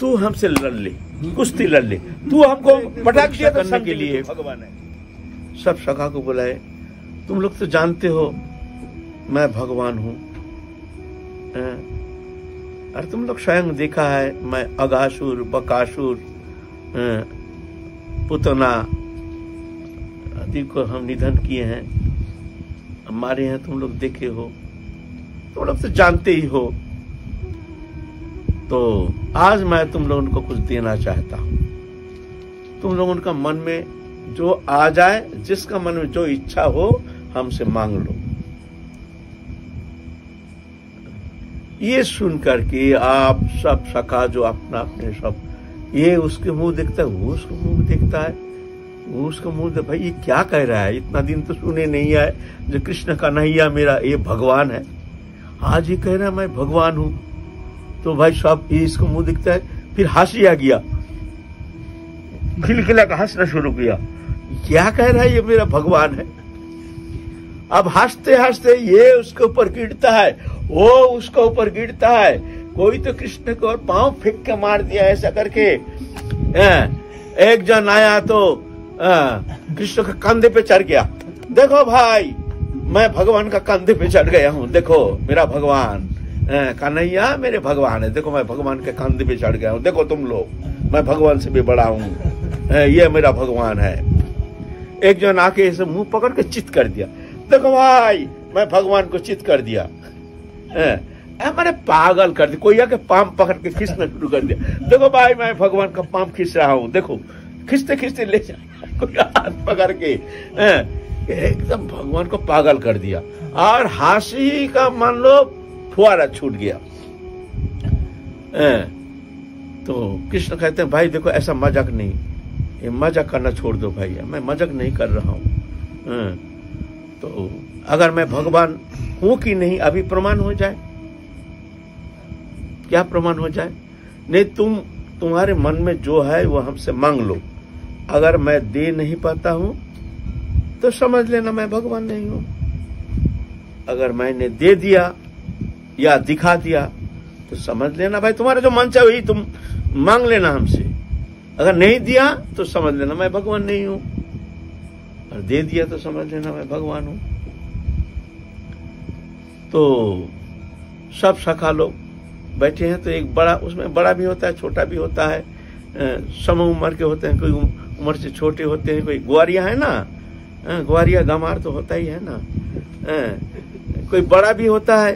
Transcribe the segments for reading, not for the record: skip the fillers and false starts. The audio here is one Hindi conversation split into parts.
तू हमसे लड़ ले, कुश्ती लड़ ले, तू हमको पटाख दिया करने के लिए भगवान है। सब सखा को बुलाए, तुम लोग तो जानते हो मैं भगवान हूँ, अरे तुम लोग स्वयं देखा है मैं अगासुर बकासुर पुतना आदि को हम निधन किए हैं, मारे हैं, तुम लोग देखे हो, तुम लोग तो जानते ही हो। तो आज मैं तुम लोग उनको कुछ देना चाहता हूँ, तुम लोग उनका मन में जो आ जाए, जिसका मन में जो इच्छा हो हमसे मांग लो। ये सुन करके आप सब सखा जो अपना अपने सब, ये उसके मुंह देखता है, वो उसके मुंह देखता है, वो उसका मुंह देखता, भाई ये क्या कह रहा है, इतना दिन तो सुने नहीं आए जो कृष्ण का नैया मेरा ये भगवान है, आज ये कह रहा है मैं भगवान हूँ। तो भाई साहब ये इसको मुंह दिखता है, फिर हंसी आ गया, खिलखिला का हंसना शुरू किया, क्या कह रहा है ये मेरा भगवान है। अब हंसते हंसते ये उसके ऊपर गिरता है, वो उसके ऊपर गिरता है, कोई तो कृष्ण को और पांव फेंक के मार दिया ऐसा करके। एक जन आया तो कृष्ण के कंधे पे चढ़ गया, देखो भाई मैं भगवान का कंधे पे चढ़ गया हूँ, देखो मेरा भगवान कन्हैया मेरे भगवान है, देखो मैं भगवान के कंधे पे चढ़ गया हूँ, देखो तुम लोग मैं भगवान से भी बड़ा हूँ, ये मेरा भगवान है। एक जन आके इसे मुंह पकड़ के चित कर दिया, देखो भाई मैं भगवान को चित कर दिया, मैंने पागल कर दिया। कोई आके पाम पकड़ के खींचना शुरू कर दिया, देखो भाई मैं भगवान का पाम खींच रहा हूँ, देखो खींचते खींचते ले जाए, कोई हाथ पकड़ के एकदम भगवान को पागल कर दिया। और हंसी का मान लो फुआरा छूट गया। तो कृष्ण कहते हैं भाई देखो ऐसा मजाक नहीं, ये मजाक करना छोड़ दो भाई, मैं मजाक नहीं कर रहा हूं, तो अगर मैं भगवान हूं कि नहीं अभी प्रमाण हो जाए, क्या प्रमाण हो जाए, नहीं तुम्हारे मन में जो है वो हमसे मांग लो, अगर मैं दे नहीं पाता हूं तो समझ लेना मैं भगवान नहीं हूं, अगर मैंने दे दिया या दिखा दिया तो समझ लेना भाई तुम्हारा जो मन चाहे वही तुम मांग लेना हमसे, अगर नहीं दिया तो समझ लेना मैं भगवान नहीं हूं, और दे दिया तो समझ लेना मैं भगवान हूं। तो सब सखा लोग बैठे हैं, तो एक बड़ा, उसमें बड़ा भी होता है छोटा भी होता है, सम उम्र के होते हैं, कोई उम्र से छोटे होते हैं, कोई ग्वारिया है ना, ग्वारिया गमार तो होता ही है ना, कोई बड़ा भी होता है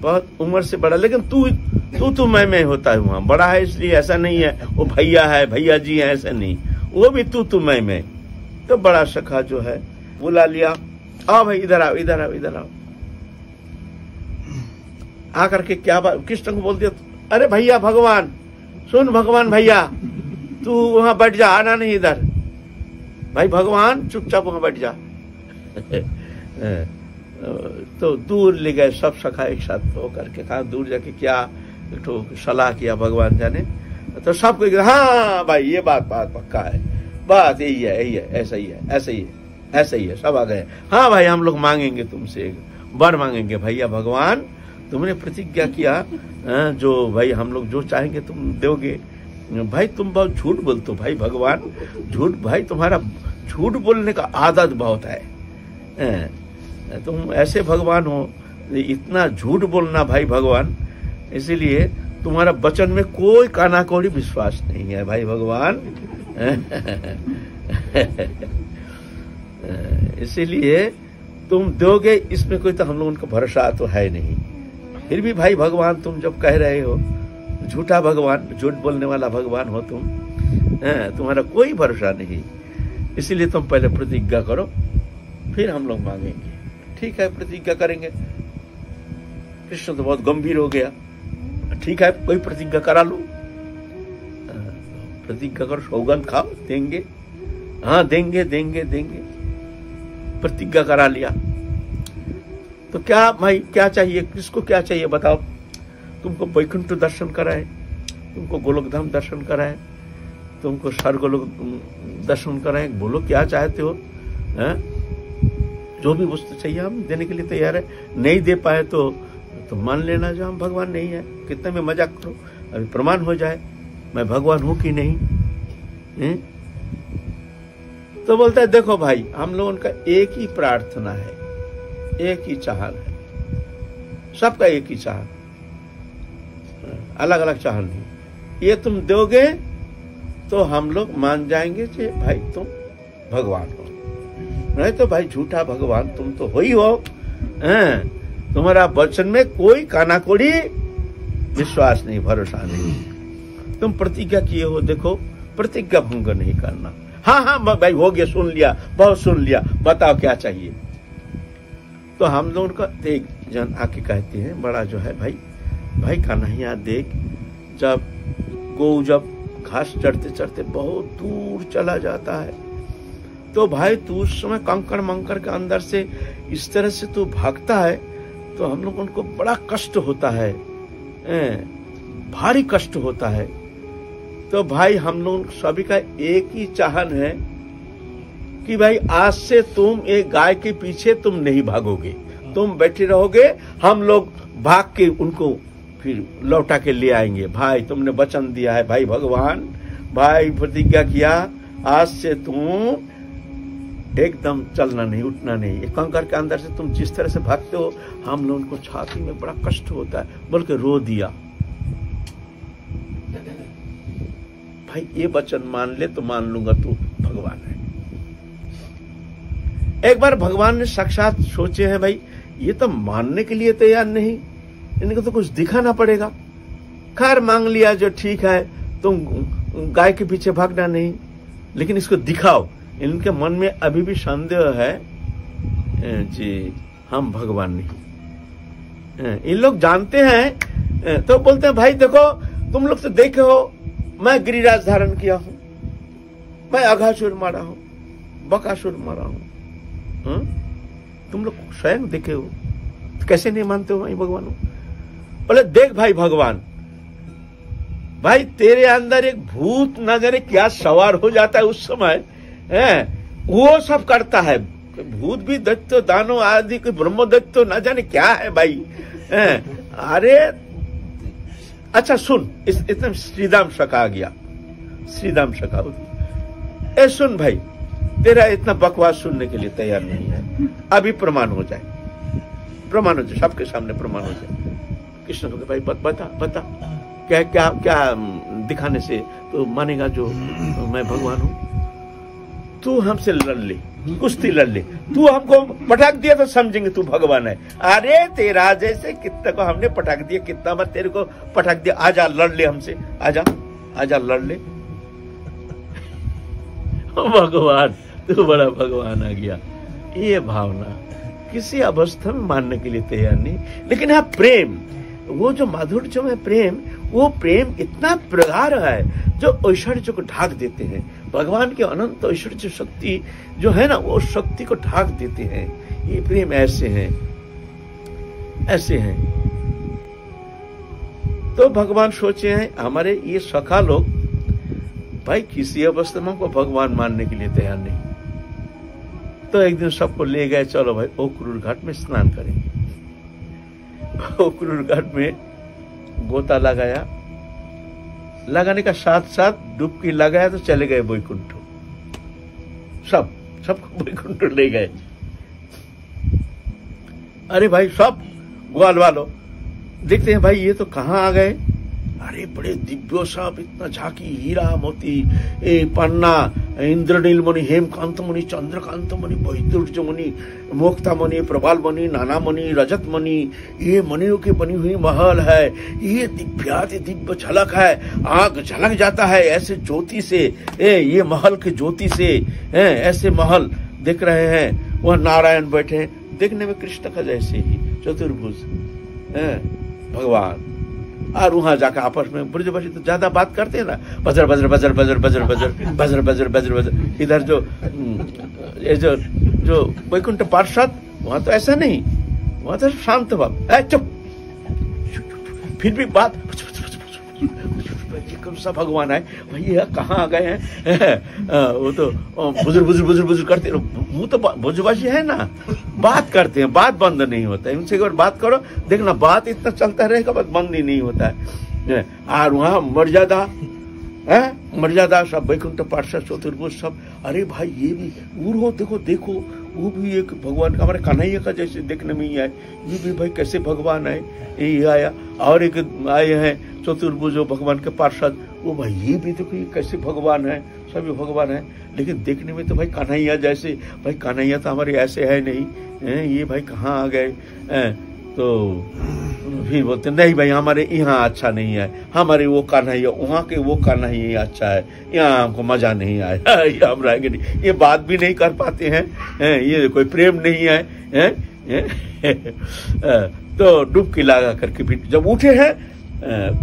बहुत उम्र से बड़ा, लेकिन तू तू तू मैं होता है, वहां बड़ा है इसलिए ऐसा नहीं है वो भैया है भैया जी है, ऐसा नहीं, वो भी तू मैं। तो बड़ा सखा जो है बुला लिया, आओ भाई इधर आओ इधर आओ इधर आओ, आकर के क्या बात कृष्ण को बोल दिया, अरे भैया भगवान सुन, भगवान भैया तू वहां बैठ जा, आना नहीं इधर, भाई भगवान चुपचाप वहां बैठ जा। तो दूर ले गए सब सखा एक साथ होकर के, कहा दूर जाके क्या तो सलाह किया भगवान जाने, तो सबको हाँ भाई ये बात पक्का है, बात यही है ऐसा ही है, सब आ गए, हाँ भाई हम लोग मांगेंगे तुमसे वर मांगेंगे, भैया भगवान तुमने प्रतिज्ञा किया जो भाई हम लोग जो चाहेंगे तुम दोगे, भाई तुम बहुत झूठ बोलते हो भाई भगवान, झूठ भाई तुम्हारा झूठ बोलने का आदत बहुत है, तुम ऐसे भगवान हो इतना झूठ बोलना भाई भगवान, इसीलिए तुम्हारा वचन में कोई कानाकोड़ी विश्वास नहीं है भाई भगवान, इसीलिए तुम दोगे इसमें कोई तो हम लोगों का भरोसा तो है नहीं, फिर भी भाई भगवान तुम जब कह रहे हो, झूठा भगवान झूठ बोलने वाला भगवान हो तुम, तुम्हारा कोई भरोसा नहीं, इसीलिए तुम पहले प्रतिज्ञा करो फिर हम लोग मांगेंगे, ठीक है प्रतिज्ञा करेंगे। कृष्ण तो बहुत गंभीर हो गया, ठीक है कोई प्रतिज्ञा करा लो, प्रतिज्ञा करो, सौगंध खाओ देंगे, हाँ देंगे देंगे देंगे, प्रतिज्ञा करा लिया। तो क्या भाई क्या चाहिए, किसको क्या चाहिए बताओ, तुमको वैकुंठ दर्शन कराए, तुमको गोलोकधाम दर्शन कराए, तुमको स्वर्गलोक दर्शन कराए, बोलो क्या चाहते हो, जो भी वस्तु चाहिए हम देने के लिए तैयार है, नहीं दे पाए तो मान लेना जो हम भगवान नहीं है, कितने में मजाक करो, अभी प्रमाण हो जाए। मैं भगवान हूं कि नहीं है? तो बोलता है देखो भाई, हम लोगों का एक ही प्रार्थना है, एक ही चाहन है, सबका एक ही चाहन, अलग अलग चाहन नहीं। ये तुम दोगे तो हम लोग मान जाएंगे कि भाई तुम भगवान हो, नहीं तो भाई झूठा भगवान तुम तो हो ही हो, तुम्हारा वचन में कोई कानाकोड़ी विश्वास नहीं, भरोसा नहीं, तुम प्रतिज्ञा किए हो। देखो प्रतिज्ञा भंग नहीं करना। हाँ हाँ भाई हो गया, सुन लिया, बहुत सुन लिया, बताओ क्या चाहिए। तो हम लोग का एक जन आके कहते हैं, बड़ा जो है भाई, भाई कन्हैया देख, जब गौ जब घास चढ़ते चढ़ते बहुत दूर चला जाता है तो भाई तू उस समय कंकड़ मंकड़ के अंदर से इस तरह से तू भागता है तो हम लोग उनको बड़ा कष्ट होता है, भारी कष्ट होता है। तो भाई हम लोग सभी का एक ही चाहन है कि भाई आज से तुम एक गाय के पीछे तुम नहीं भागोगे, तुम बैठे रहोगे, हम लोग भाग के उनको फिर लौटा के ले आएंगे। भाई तुमने वचन दिया है भाई भगवान, भाई प्रतिज्ञा किया आज से तुम एकदम चलना नहीं, उठना नहीं। एक कंकर के अंदर से तुम जिस तरह से भागते हो, हम लोग उनको छाती में बड़ा कष्ट होता है, बोल के रो दिया। भाई ये वचन मान ले तो मान लूंगा तू भगवान है। एक बार भगवान ने साक्षात सोचे हैं भाई ये तो मानने के लिए तैयार नहीं, इनको तो कुछ दिखाना पड़ेगा। खैर मांग लिया जो ठीक है, तुम गाय के पीछे भागना नहीं, लेकिन इसको दिखाओ। इनके मन में अभी भी संदेह है जी हम भगवान नहीं, इन लोग जानते हैं। तो बोलते हैं भाई देखो, तुम लोग तो देखे हो मैं गिरिराज धारण किया हूं, मैं अघासुर मारा हूं, बकासुर मारा हूं, तुम लोग स्वयं देखे हो तो कैसे नहीं मानते हो मैं भगवान हूं। बोले देख भाई भगवान, भाई तेरे अंदर एक भूत न जाने क्या सवार हो जाता है उस समय, है वो सब करता है, भूत भी दैत्य दानव आदि कोई ब्रह्म दैत्य न जाने क्या है भाई, है? अरे अच्छा सुन, इतना श्रीधाम शका आ गया, श्रीधाम शका, ए सुन भाई तेरा इतना बकवास सुनने के लिए तैयार नहीं है, अभी प्रमाण हो जाए, प्रमाण हो जाए, सबके सामने प्रमाण हो जाए। कृष्ण बोले भाई बता बता क्या क्या क्या दिखाने से तो मानेगा जो मैं भगवान हूं। तू हमसे लड़ ले, कुश्ती लड़ ले, तू हमको पटक दिया तो समझेंगे तू भगवान है। अरे तेरा जैसे कितना को हमने पटक दिया, कितना बार तेरे को पटक दिया, आजा लड़ ले हमसे, आजा आजा लड़ ले। भगवान तू बड़ा भगवान आ गया। ये भावना किसी अवस्था में मानने के लिए तैयार नहीं, लेकिन हाँ प्रेम, वो जो माधुर्य में प्रेम, वो प्रेम इतना प्रगाढ़ है जो ऐश्वर्य को ढाक देते हैं। भगवान के अनंत ऐश्वर्य शक्ति जो है ना, वो शक्ति को ढाक देते हैं। ये प्रेम ऐसे हैं, ऐसे हैं। तो भगवान सोचे हैं हमारे ये सखा लोग भाई किसी अवस्था में को भगवान मानने के लिए तैयार नहीं। तो एक दिन सबको ले गए, चलो भाई ओकरूर घाट में स्नान करेंगे। ओकरूर घाट में गोता लगाया, लगाने का साथ साथ डुबकी लगाया तो चले गए बैकुंठ, सबको बैकुंठ ले गए। अरे भाई सब ग्वाल वालो देखते हैं भाई ये तो कहाँ आ गए। अरे बड़े दिव्यो साहब, इतना झांकी, हीरा मोती, ए पन्ना, इंद्रनील मणि, हेमकांत मणि, चंद्रकांत मणि, वैदुर्ज मणि, मोक्ता मणि, प्रबाल मणि, नाना मणि, रजत मणि, ये मणियों के बनी हुई महल है, ये दिव्याति दिव्य झलक है, आग झलक जाता है ऐसे ज्योति से, ये महल के ज्योति से, ऐसे महल देख रहे हैं। वह नारायण बैठे हैं, देखने में कृष्ण का जैसे ही चतुर्भुज भगवान। और वहां जाकर आपस में ब्रजवासी तो ज्यादा बात करते हैं ना, buzzer buzzer buzzer buzzer buzzer buzzer buzzer buzzer buzzer buzzer. इधर जो ये जो वैकुंठ पार्षद, वहां तो ऐसा नहीं, वहां तो शांत भाव, चुप, फिर भी बात, कौन सा भगवान है भैया कहाँ आ गए हैं। वो तो बुजुर्ग बुजुर्ग बुजुर्ग बुजुर्ग करते, वो तो भोजवासी है ना, बात करते हैं, बात बंद नहीं होता है। उनसे एक बार बात करो देखना, बात इतना चलता रहेगा, बात बंद ही नहीं होता है। और वहाँ मर्यादा, हैं मर्यादा सब, वैकुंठ पार्षद चतुर्भुज सब। अरे भाई ये भी और हो, देखो देखो वो भी एक भगवान का, हमारे कन्हैया का जैसे देखने में ही आए, ये भी भाई कैसे भगवान आए, ये आया। और एक आए हैं चतुर्भुज भगवान के पार्षद, वो भाई ये भी देखो ये कैसे भगवान है, सभी भगवान है। लेकिन देखने में तो भाई कन्हैया जैसे, भाई कन्हैया तो हमारे ऐसे है नहीं, ये भाई कहाँ आ गए। तो फिर बोलते नहीं भाई हमारे यहाँ अच्छा नहीं है, हमारे वो कन्हैया, वहाँ के वो कन्हैया अच्छा है, यहाँ हमको मजा नहीं आया, ये हम रहेंगे नहीं, ये बात भी नहीं कर पाते हैं, ये कोई प्रेम नहीं है, तो डुबकी लगा करके फिर जब उठे हैं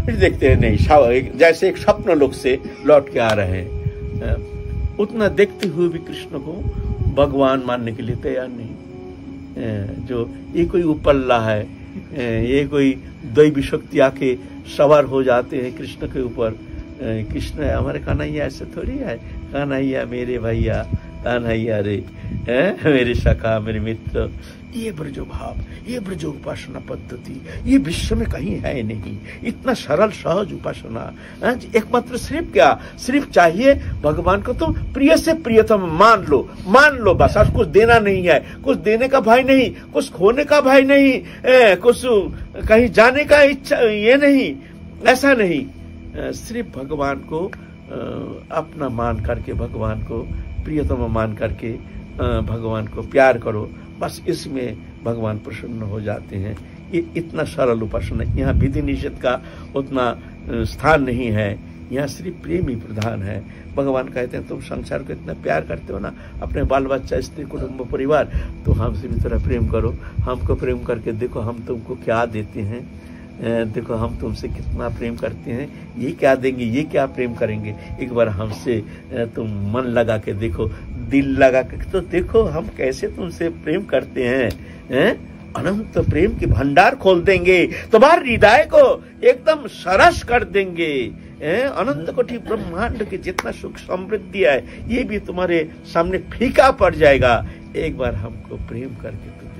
फिर देखते हैं नहीं, जैसे एक स्वप्न लोक से लौट के आ रहे हैं। उतना देखते हुए भी कृष्ण को भगवान मानने के लिए तैयार नहीं, जो ये कोई उपल्ला है, ये कोई दैवी शक्ति आके सवार हो जाते हैं कृष्ण के ऊपर। कृष्ण हमारे कन्हैया ऐसे थोड़ी है, कन्हैया मेरे भैया, कन्हैया रे मेरे सखा मेरे मित्र। ये ब्रजो भाव, ये ब्रजो उपासना पद्धति ये विश्व में कहीं है नहीं, इतना सरल सहज उपासना। एकमात्र सिर्फ क्या, सिर्फ चाहिए भगवान को तो प्रिय से प्रियतम मान लो, मान लो बस। आज कुछ देना नहीं है, कुछ देने का भाई नहीं, कुछ खोने का भाई नहीं, कुछ कहीं जाने का इच्छा ये नहीं, ऐसा नहीं। सिर्फ भगवान को अपना मान करके, भगवान को प्रियतम मान करके भगवान को प्यार करो, बस इसमें भगवान प्रसन्न हो जाते हैं। ये इतना सरल उपासना, यहाँ विधि निषेध का उतना स्थान नहीं है, यहाँ सिर्फ प्रेम ही प्रधान है। भगवान कहते हैं तुम संसार को इतना प्यार करते हो ना, अपने बाल बच्चा स्त्री कुटुंब परिवार, तो हमसे भी थोड़ा प्रेम करो, हमको प्रेम करके देखो हम तुमको क्या देते हैं, देखो हम तुमसे कितना प्रेम करते हैं, ये क्या देंगे, ये क्या प्रेम करेंगे, एक बार हमसे तुम मन लगा के देखो, दिल लगा के तो देखो हम कैसे तुमसे प्रेम करते हैं, अनंत प्रेम के भंडार खोल देंगे, तुम्हारे हृदय को एकदम सरस कर देंगे, अनंत कोटि ब्रह्मांड के जितना सुख समृद्धि है ये भी तुम्हारे सामने फीका पड़ जाएगा, एक बार हमको प्रेम करके